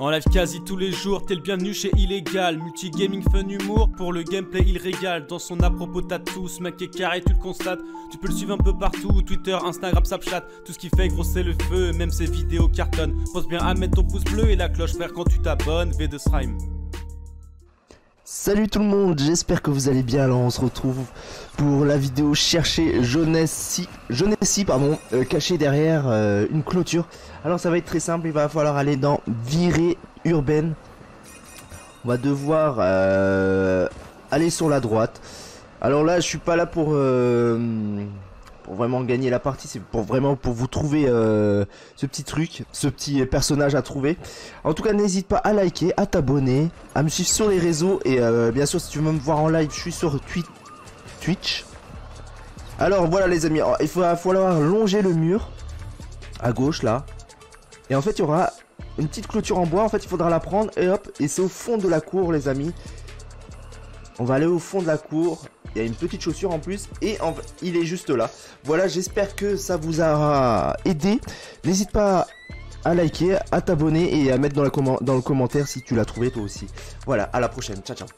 En live quasi tous les jours, t'es le bienvenu chez Illégal Multigaming, fun humour, pour le gameplay il régale. Dans son à propos t'as tous, mec est carré, tu le constates. Tu peux le suivre un peu partout, Twitter, Instagram, Snapchat. Tout ce qui fait gros c'est le feu, même ses vidéos cartonnent. Pense bien à mettre ton pouce bleu et la cloche frère quand tu t'abonnes, V de Srime. Salut tout le monde, j'espère que vous allez bien. Alors on se retrouve pour la vidéo chercher Jonesy pardon, caché derrière une clôture. Alors ça va être très simple, il va falloir aller dans virée urbaine. On va devoir aller sur la droite. Alors là je suis pas là pour vraiment gagner la partie, c'est pour vous trouver ce petit truc, ce petit personnage à trouver. En tout cas n'hésite pas à liker, à t'abonner, à me suivre sur les réseaux et bien sûr si tu veux me voir en live je suis sur Twitch. Alors voilà les amis, alors, il va falloir longer le mur à gauche là, et en fait il y aura une petite clôture en bois, en fait il faudra la prendre et hop, et c'est au fond de la cour les amis. On va aller au fond de la cour. Il y a une petite chaussure en plus et il est juste là. Voilà, j'espère que ça vous a aidé. N'hésite pas à liker, à t'abonner et à mettre dans le commentaire si tu l'as trouvé toi aussi. Voilà, à la prochaine. Ciao, ciao.